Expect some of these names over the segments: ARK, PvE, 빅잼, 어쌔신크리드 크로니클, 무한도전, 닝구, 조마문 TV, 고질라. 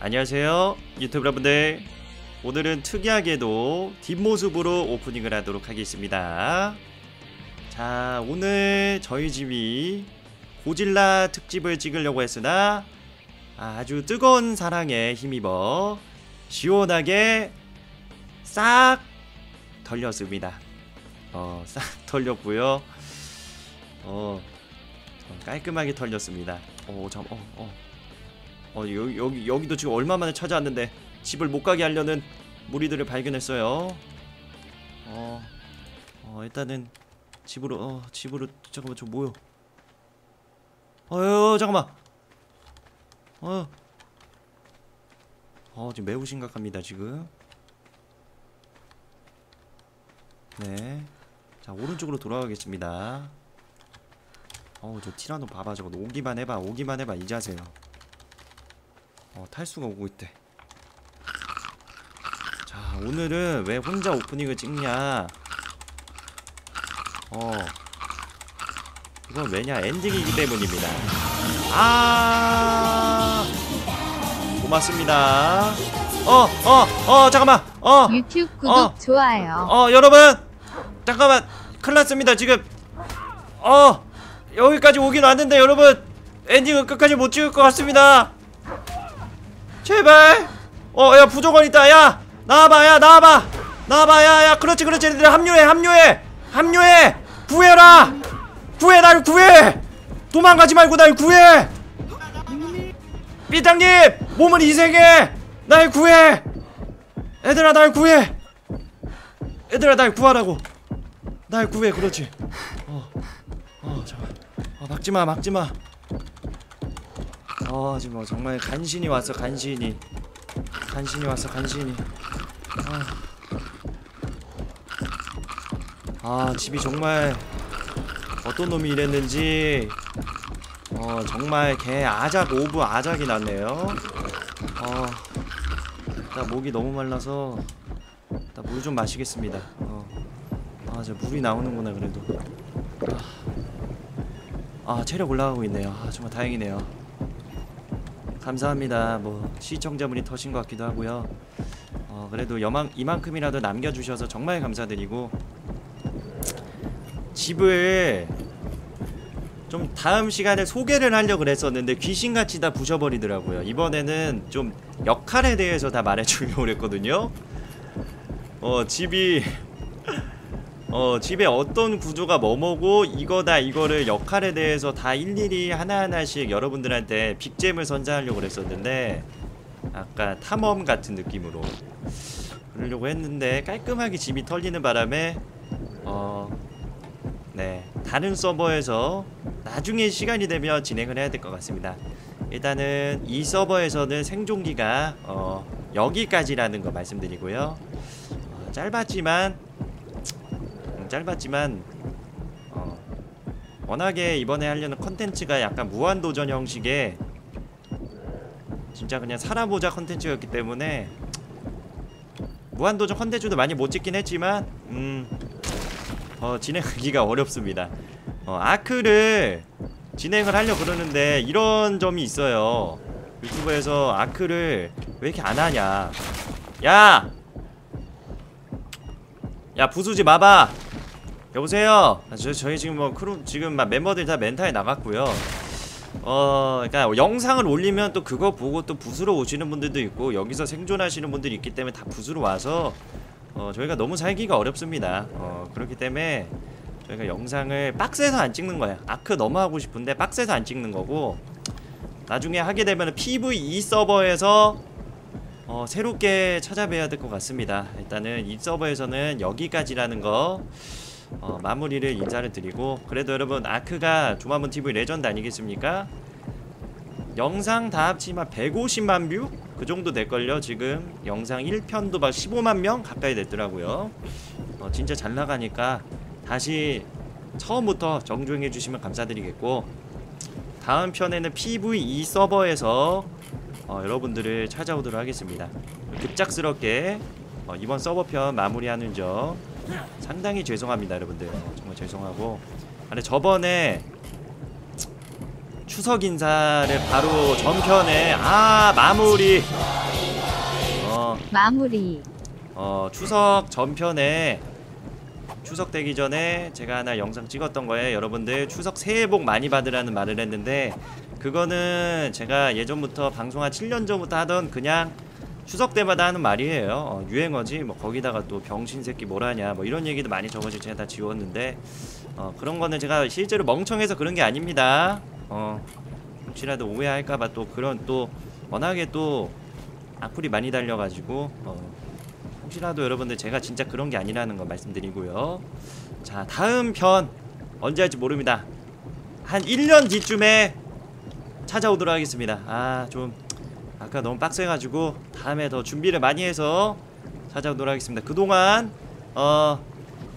안녕하세요 유튜브 여러분들, 오늘은 특이하게도 뒷모습으로 오프닝을 하도록 하겠습니다. 자, 오늘 저희 집이 고질라 특집을 찍으려고 했으나 아주 뜨거운 사랑에 힘입어 시원하게 싹 털렸습니다. 싹 털렸고요. 깔끔하게 털렸습니다. 여기도 지금 얼마만에 찾아왔는데 집을 못가게 하려는 무리들을 발견했어요. 일단은 집으로 잠깐만, 저 뭐요? 잠깐만. 지금 매우 심각합니다 지금. 네, 자 오른쪽으로 돌아가겠습니다. 저 티라노 봐봐. 저거 오기만 해봐. 이 자세요. 탈수가 오고 있대. 자, 오늘은 왜 혼자 오프닝을 찍냐? 이건 왜냐? 엔딩이기 때문입니다. 고맙습니다. 잠깐만. 유튜브 구독, 좋아요. 여러분, 잠깐만. 큰일 났습니다 지금. 여기까지 오긴 왔는데 여러분, 엔딩은 끝까지 못 찍을 것 같습니다. 제발. 야, 부족원 있다. 야, 나와봐. 야, 그렇지. 얘들아, 합류해. 구해라. 날 구해. 도망가지 말고 날 구해. 삐딱님, 몸은 희생해. 날 구해. 얘들아, 날 구해. 얘들아, 날 구하라고. 날 구해. 그렇지. 잠깐만. 막지마. 지금 정말 간신히 왔어. 집이 정말 어떤 놈이 이랬는지 정말 개 아작 오브 아작이 났네요. 나 목이 너무 말라서 나 물 좀 마시겠습니다. 저 물이 나오는구나 그래도. 체력 올라가고 있네요. 정말 다행이네요. 감사합니다. 시청자분이 터신 것 같기도 하고요. 그래도 이만큼이라도 남겨주셔서 정말 감사드리고, 집을 좀 다음 시간에 소개를 하려고 그랬었는데 귀신같이 다 부셔버리더라고요. 이번에는 좀 역할에 대해서 다 말해주려고 그랬거든요. 집이 집에 어떤 구조가 뭐뭐고 이거다 이거를 역할에 대해서 다 일일이 하나하나씩 여러분들한테 빅잼을 선사하려고 그랬었는데, 아까 탐험 같은 느낌으로 그러려고 했는데 깔끔하게 집이 털리는 바람에 네, 다른 서버에서 나중에 시간이 되면 진행을 해야 될 것 같습니다. 일단은 이 서버에서는 생존기가 여기까지라는 거 말씀드리고요. 짧았지만 워낙에 이번에 하려는 컨텐츠가 약간 무한도전 형식의 진짜 그냥 살아보자 컨텐츠였기 때문에 무한도전 컨텐츠도 많이 못 찍긴 했지만 진행하기가 어렵습니다. 아크를 진행을 하려고 그러는데 이런 점이 있어요. 유튜브에서 아크를 왜 이렇게 안 하냐. 야 부수지 마봐. 여보세요. 저희 지금 지금 막 멤버들 다 멘탈이 나갔고요. 그러니까 영상을 올리면 또 그거 보고 또 부수러 오시는 분들도 있고, 여기서 생존하시는 분들이 있기 때문에 다 부수러 와서 저희가 너무 살기가 어렵습니다. 그렇기 때문에 저희가 영상을 박스에서 안 찍는 거야. 아크 너무 하고 싶은데 박스에서 안 찍는 거고, 나중에 하게 되면 PvE 서버에서 새롭게 찾아뵈야 될 것 같습니다. 일단은 이 서버에서는 여기까지라는 거 마무리를 인사를 드리고, 그래도 여러분, 아크가 조마문 TV 레전드 아니겠습니까? 영상 다 합치면 150만 뷰? 그 정도 될걸요. 지금 영상 1편도 막 15만 명 가까이 됐더라고요. 진짜 잘 나가니까 다시 처음부터 정주행해 주시면 감사드리겠고, 다음 편에는 PvE 서버에서 여러분들을 찾아오도록 하겠습니다. 급작스럽게 이번 서버편 마무리하는 점 상당히 죄송합니다 여러분들. 정말 죄송하고, 근데 저번에 추석 인사를 바로 전편에 마무리 마무리. 추석 전편에, 추석 되기 전에 제가 하나 영상 찍었던 거에 여러분들 추석 새해 복 많이 받으라는 말을 했는데, 그거는 제가 예전부터 방송한 7년 전부터 하던 그냥 추석 때마다 하는 말이에요. 유행어지 뭐 거기다가 또 병신새끼 뭐라냐 뭐 이런 얘기도 많이 적어서 제가 다 지웠는데, 그런 거는 제가 실제로 멍청해서 그런 게 아닙니다. 혹시라도 오해할까봐 또 그런, 또 워낙에 또 악플이 많이 달려가지고 혹시라도 여러분들 제가 진짜 그런 게 아니라는 거 말씀드리고요. 자, 다음 편 언제 할지 모릅니다. 한 1년 뒤쯤에 찾아오도록 하겠습니다. 아, 좀 아까 너무 빡세가지고 다음에 더 준비를 많이 해서 찾아오도록 하겠습니다. 그동안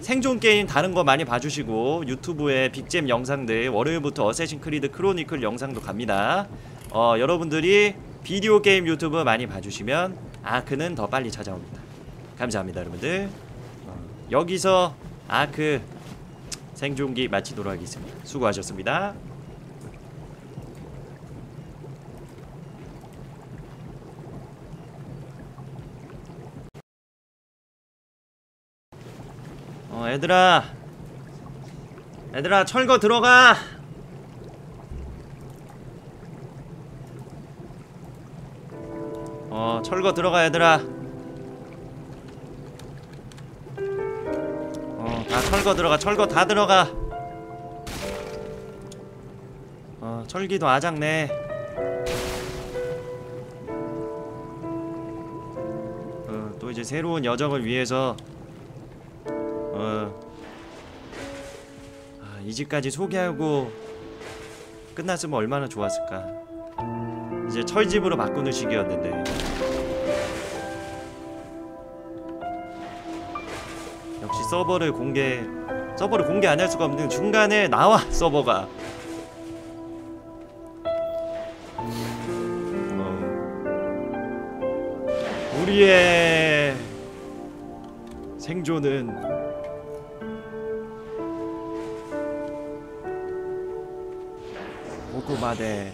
생존 게임 다른 거 많이 봐주시고, 유튜브에 빅잼 영상들, 월요일부터 어쌔신크리드 크로니클 영상도 갑니다. 여러분들이 비디오 게임 유튜브 많이 봐주시면 아크는 더 빨리 찾아옵니다. 감사합니다 여러분들. 여기서 아크 생존기 마치도록 하겠습니다. 수고하셨습니다. 얘들아 철거 들어가. 철거 들어가 얘들아. 다 철거 들어가. 철거 다 들어가. 철기도 아작네. 또 이제 새로운 여정을 위해서 이 집까지 소개하고 끝났으면 얼마나 좋았을까. 이제 철집으로 바꾸는 시기였는데, 역시 서버를 공개 안 할 수가 없는, 중간에 나와 서버가. 우리의 생존은 고구마대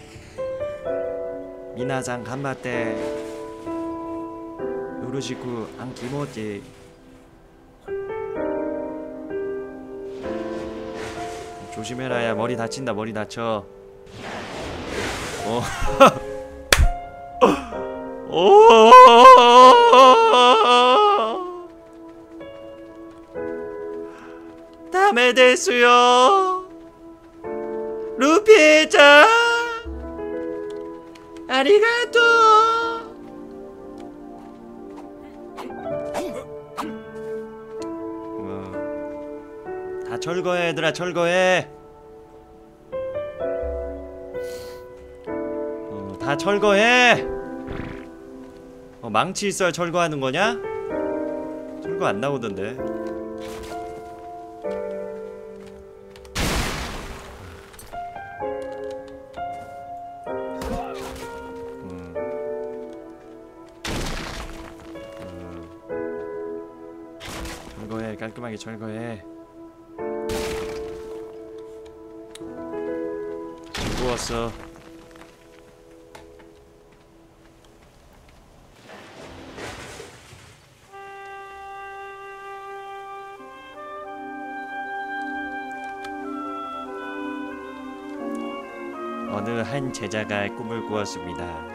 미나장 간마대 요르시쿠 안키모지. 조심해라 야, 머리 다친다. 머리 다쳐. 다메 데스요. 루피짱 아리가또. 다 철거해 얘들아. 철거해. 다 철거해. 망치 있어야 철거하는 거냐? 철거 안 나오던데. 깔끔하게 철거해. 즐거웠어. 어느 한 제자가 꿈을 꾸었습니다.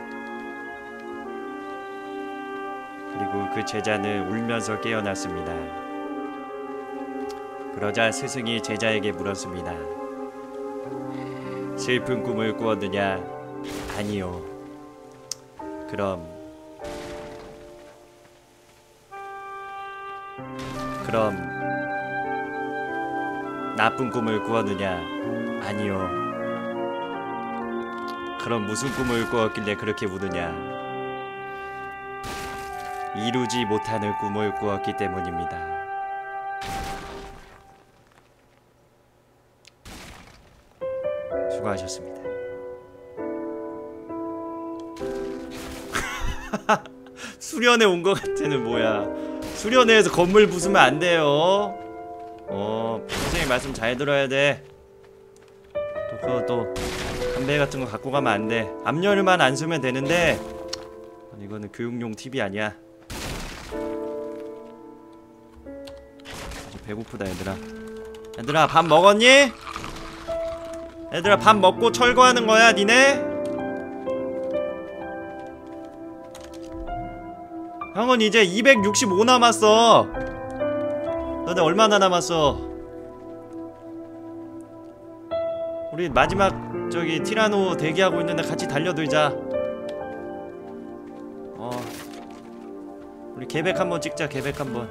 그리고 그 제자는 울면서 깨어났습니다. 그러자 스승이 제자에게 물었습니다. 슬픈 꿈을 꾸었느냐? 아니요. 그럼 나쁜 꿈을 꾸었느냐? 아니요. 그럼 무슨 꿈을 꾸었길래 그렇게 우느냐? 이루지 못하는 꿈을 꾸었기 때문입니다. 하셨습니다. 수련회 온 것 같애는 뭐야. 수련회에서 건물 부수면 안 돼요. 선생님 말씀 잘 들어야 돼. 또 그거 또 담배 같은 거 갖고 가면 안 돼. 압열만 안 쓰면 되는데, 이거는 교육용 TV 아니야. 배고프다. 얘들아 밥 먹었니? 얘들아 밥 먹고 철거하는 거야 니네? 형은 이제 265 남았어. 너네 얼마나 남았어? 우리 마지막 저기 티라노 대기하고 있는데 같이 달려들자. 우리 계획 한번 찍자. 계획 한번.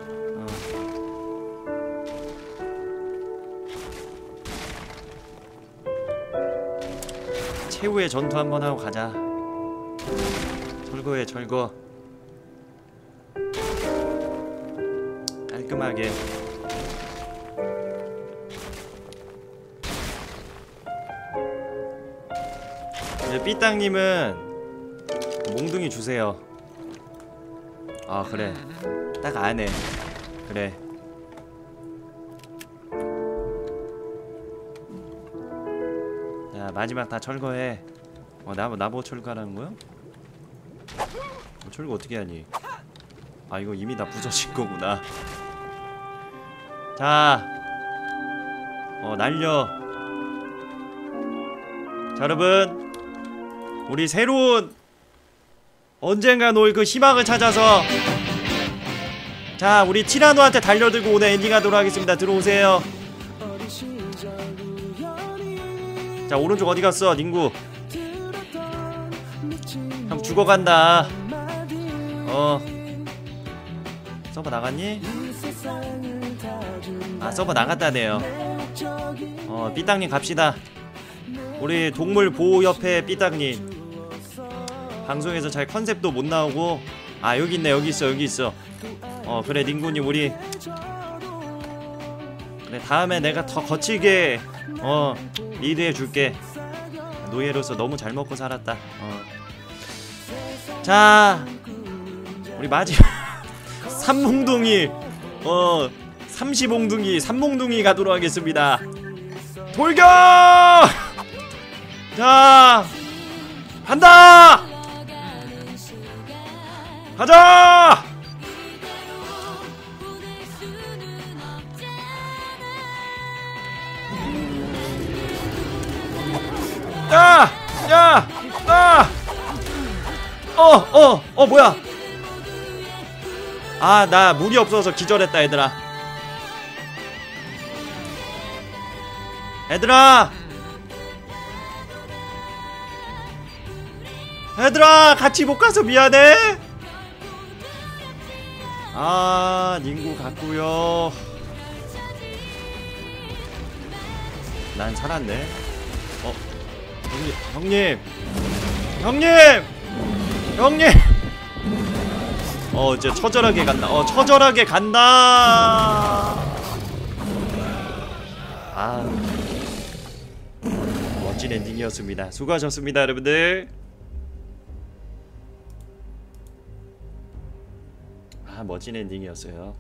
최후의 전투 한번 하고 가자. 철거해 철거. 깔끔하게. 이제 삐땅님은 몽둥이 주세요. 아 그래 딱 안에 그래. 자 마지막 다 철거해. 나보고 철거하라는 거야? 철거 어떻게 하니? 아 이거 이미 다 부서진 거구나. 자, 날려. 자, 여러분, 우리 새로운 언젠가 놓을 그 희망을 찾아서, 자, 우리 티라노한테 달려들고 오늘 엔딩하도록 하겠습니다. 들어오세요. 자, 오른쪽 어디 갔어, 닝구? 형 죽어간다. 서버 나갔니? 아 서버 나갔다네요. 삐딱님 갑시다. 우리 동물보호협회 삐딱님 방송에서 잘 컨셉도 못 나오고. 아 여기 있네. 여기 있어. 그래 닝구님 우리 그래 다음에 내가 더 거칠게 리드해줄게. 노예로서 너무 잘 먹고 살았다. 자 우리 마지막 3몽둥이 30몽둥이 3몽둥이 가도록 하겠습니다. 돌격! 자 간다! 가자! 야! 야! 아! 뭐야? 아 나 물이 없어서 기절했다. 얘들아 같이 못가서 미안해. 아 닝구 갔구요. 난 살았네. 형님 이제 처절하게 간다. 처절하게 간다. 아 멋진 엔딩이었습니다. 수고하셨습니다 여러분들. 아 멋진 엔딩이었어요.